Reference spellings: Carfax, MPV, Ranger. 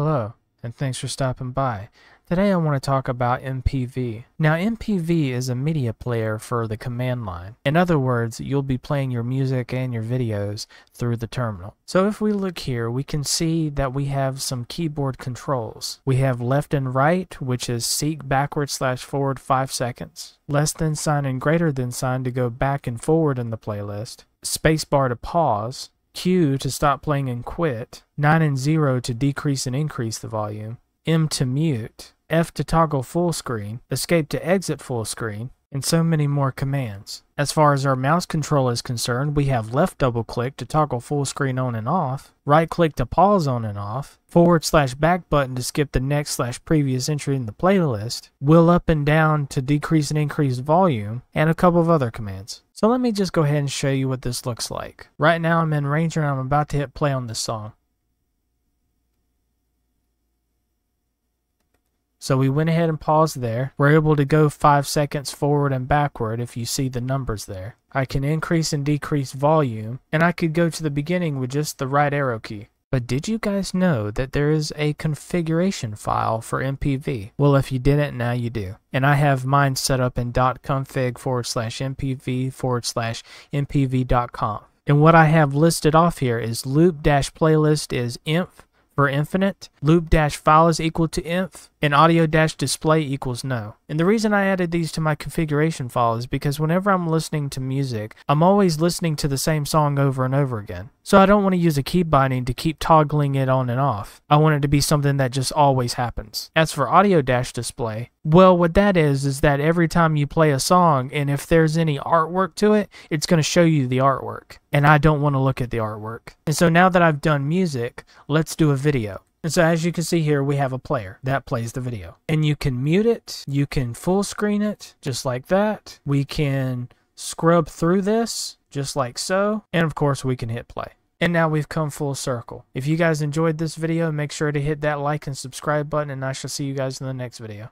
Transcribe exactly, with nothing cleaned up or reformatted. Hello, and thanks for stopping by. Today I want to talk about M P V. Now M P V is a media player for the command line. In other words, you'll be playing your music and your videos through the terminal. So if we look here, we can see that we have some keyboard controls. We have left and right, which is seek backward slash forward five seconds. Less than sign and greater than sign to go back and forward in the playlist. Spacebar to pause. Q to stop playing and quit. nine and zero to decrease and increase the volume. M to mute. F to toggle full screen, escape to exit full screen, and so many more commands. As far as our mouse control is concerned, we have left double click to toggle full screen on and off, right click to pause on and off, forward slash back button to skip the next slash previous entry in the playlist, wheel up and down to decrease and increase volume, and a couple of other commands. So let me just go ahead and show you what this looks like. Right now I'm in Ranger and I'm about to hit play on this song. So we went ahead and paused there. We're able to go five seconds forward and backward if you see the numbers there. I can increase and decrease volume, and I could go to the beginning with just the right arrow key. But did you guys know that there is a configuration file for M P V? Well, if you didn't, now you do. And I have mine set up in .config forward slash MPV forward slash MPV.conf. And what I have listed off here is loop-playlist is inf, for infinite, loop-file is equal to inf, and audio-display equals no. And the reason I added these to my configuration file is because whenever I'm listening to music, I'm always listening to the same song over and over again. So I don't want to use a key binding to keep toggling it on and off. I want it to be something that just always happens. As for audio-display, well, what that is is that every time you play a song, and if there's any artwork to it, it's going to show you the artwork. And I don't want to look at the artwork. And so now that I've done music, let's do a video. And so as you can see here, we have a player that plays the video. And you can mute it, you can full screen it, just like that. We can scrub through this, just like so. And of course, we can hit play. And now we've come full circle. If you guys enjoyed this video, make sure to hit that like and subscribe button, and I shall see you guys in the next video.